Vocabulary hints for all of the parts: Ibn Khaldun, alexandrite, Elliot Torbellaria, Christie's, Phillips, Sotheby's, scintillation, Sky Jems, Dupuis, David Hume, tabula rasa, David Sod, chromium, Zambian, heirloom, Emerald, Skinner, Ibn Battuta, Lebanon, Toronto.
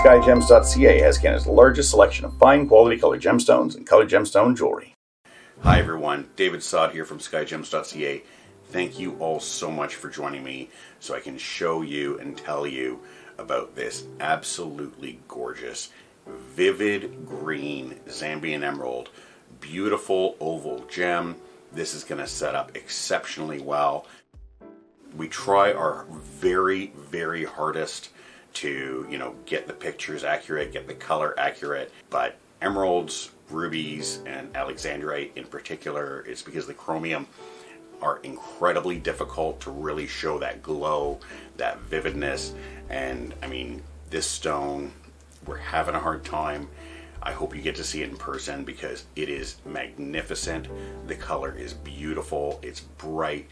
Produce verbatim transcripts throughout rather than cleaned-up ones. Sky Jems dot C A has Canada's largest selection of fine quality colored gemstones and colored gemstone jewelry. Hi everyone, David Sod here from Sky Jems dot C A. Thank you all so much for joining me so I can show you and tell you about this absolutely gorgeous, vivid green Zambian emerald, beautiful oval gem. This is going to set up exceptionally well. We try our very, very hardest to, you know, get the pictures accurate, get the color accurate, but emeralds, rubies, and alexandrite in particular, it's because the chromium, are incredibly difficult to really show that glow, that vividness. And I mean, this stone, we're having a hard time. I hope you get to see it in person because it is magnificent. The color is beautiful, it's bright,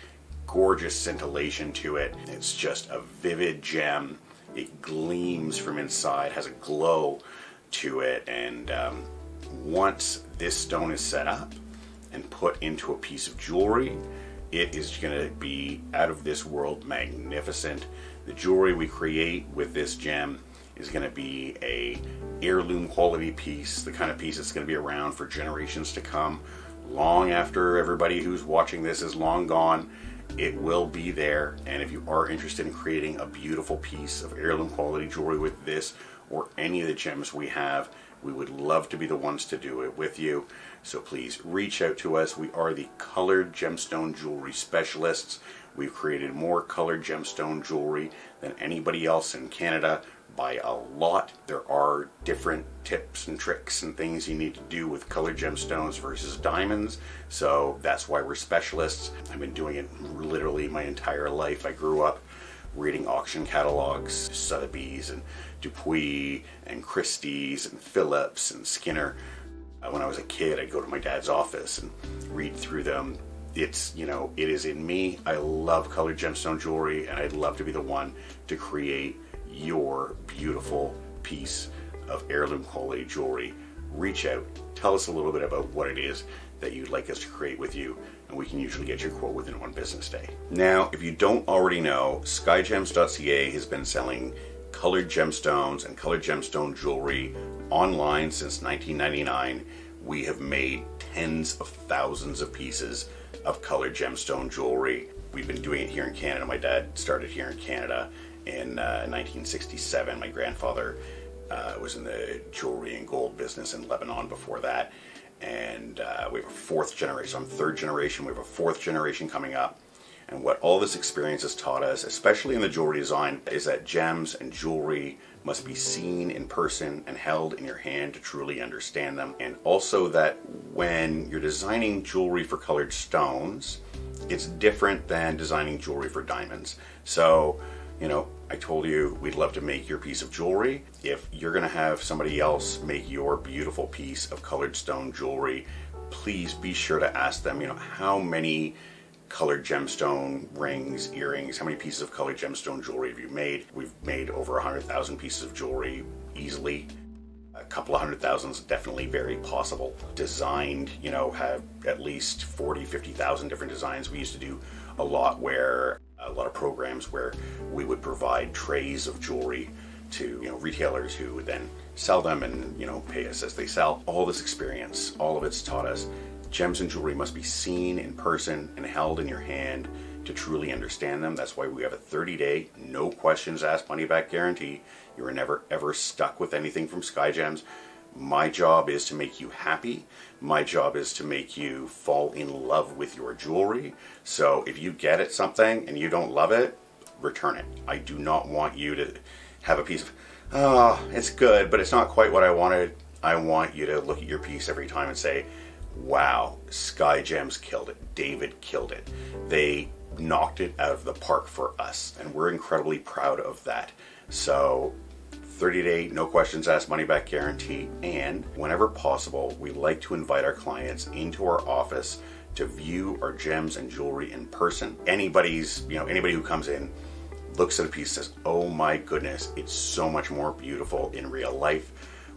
gorgeous scintillation to it. It's just a vivid gem. It gleams from inside, has a glow to it. And um, once this stone is set up and put into a piece of jewelry, it is going to be out of this world magnificent. The jewelry we create with this gem is going to be a heirloom quality piece, the kind of piece that's going to be around for generations to come. Long after everybody who's watching this is long gone, it will be there. And if you are interested in creating a beautiful piece of heirloom quality jewelry with this or any of the gems we have, we would love to be the ones to do it with you. So please reach out to us. We are the colored gemstone jewelry specialists. We've created more colored gemstone jewelry than anybody else in Canada by a lot. There are different tips and tricks and things you need to do with colored gemstones versus diamonds. So that's why we're specialists. I've been doing it literally my entire life. I grew up reading auction catalogs, Sotheby's and Dupuis and Christie's and Phillips and Skinner. When I was a kid, I'd go to my dad's office and read through them. It's, you know, it is in me. I love colored gemstone jewelry, and I'd love to be the one to create your beautiful piece of heirloom quality jewelry. Reach out, tell us a little bit about what it is that you'd like us to create with you, and we can usually get your quote within one business day. Now, if you don't already know, Sky Jems dot C A has been selling colored gemstones and colored gemstone jewelry online since nineteen ninety-nine. We have made tens of thousands of pieces of colored gemstone jewelry. We've been doing it here in Canada. My dad started here in Canada in uh, nineteen sixty-seven. My grandfather uh, was in the jewelry and gold business in Lebanon before that. And uh, we have a fourth generation, so I'm third generation, we have a fourth generation coming up. And what all this experience has taught us, especially in the jewelry design, is that gems and jewelry must be seen in person and held in your hand to truly understand them. And also that when you're designing jewelry for colored stones, it's different than designing jewelry for diamonds. So, you know, I told you we'd love to make your piece of jewelry. If you're gonna have somebody else make your beautiful piece of colored stone jewelry, please be sure to ask them, you know, how many colored gemstone rings, earrings, how many pieces of colored gemstone jewelry have you made? We've made over one hundred thousand pieces of jewelry easily. A couple of hundred thousand is definitely very possible. Designed, you know, have at least forty, fifty thousand different designs. We used to do a lot where a lot of programs where we would provide trays of jewelry to, you know, retailers who would then sell them and, you know, pay us as they sell. All this experience, all of it's taught us gems and jewelry must be seen in person and held in your hand to truly understand them. That's why we have a thirty day, no questions asked, money back guarantee. You are never ever stuck with anything from Sky Jems. My job is to make you happy. My job is to make you fall in love with your jewelry. So if you get at something and you don't love it, return it. I do not want you to have a piece of, oh, it's good, but it's not quite what I wanted. I want you to look at your piece every time and say, wow, Sky Jems killed it. David killed it. They knocked it out of the park for us, and we're incredibly proud of that. So thirty day, no questions asked, money back guarantee. And whenever possible, we like to invite our clients into our office to view our gems and jewelry in person. Anybody's, you know, anybody who comes in, looks at a piece, says, oh my goodness, it's so much more beautiful in real life.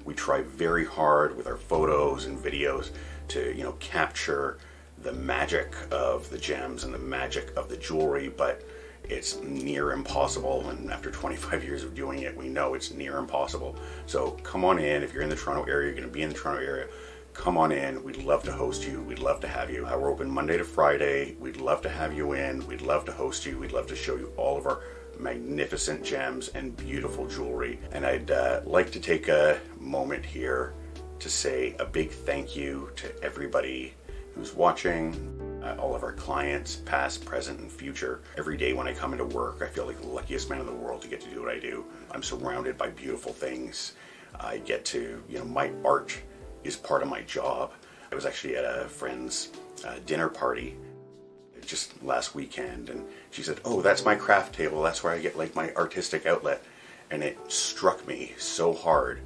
We try very hard with our photos and videos to, you know, capture the magic of the gems and the magic of the jewelry, but it's near impossible, and after twenty-five years of doing it, we know it's near impossible. So come on in. If you're in the Toronto area, you're going to be in the Toronto area, come on in. We'd love to host you. We'd love to have you. Uh, we're open Monday to Friday. We'd love to have you in. We'd love to host you. We'd love to show you all of our magnificent gems and beautiful jewelry. And I'd uh, like to take a moment here to say a big thank you to everybody who's watching, uh, all of our clients, past, present, and future. Every day when I come into work, I feel like the luckiest man in the world to get to do what I do. I'm surrounded by beautiful things. I get to, you know, my art is part of my job. I was actually at a friend's uh, dinner party just last weekend, and she said, "Oh, that's my craft table. That's where I get like my artistic outlet." And it struck me so hard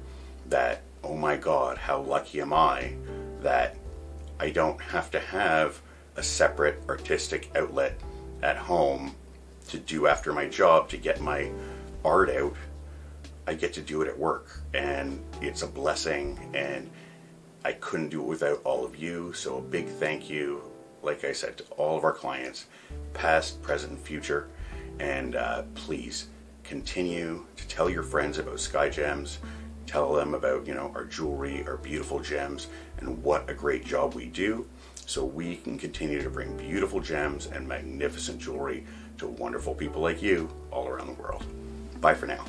that, oh my God, how lucky am I that I don't have to have a separate artistic outlet at home to do after my job to get my art out. I get to do it at work, and it's a blessing, and I couldn't do it without all of you. So a big thank you, like I said, to all of our clients, past, present, future. And uh, please continue to tell your friends about Sky Gems. Tell them about, you know, our jewelry, our beautiful gems, and what a great job we do, so we can continue to bring beautiful gems and magnificent jewelry to wonderful people like you all around the world. Bye for now.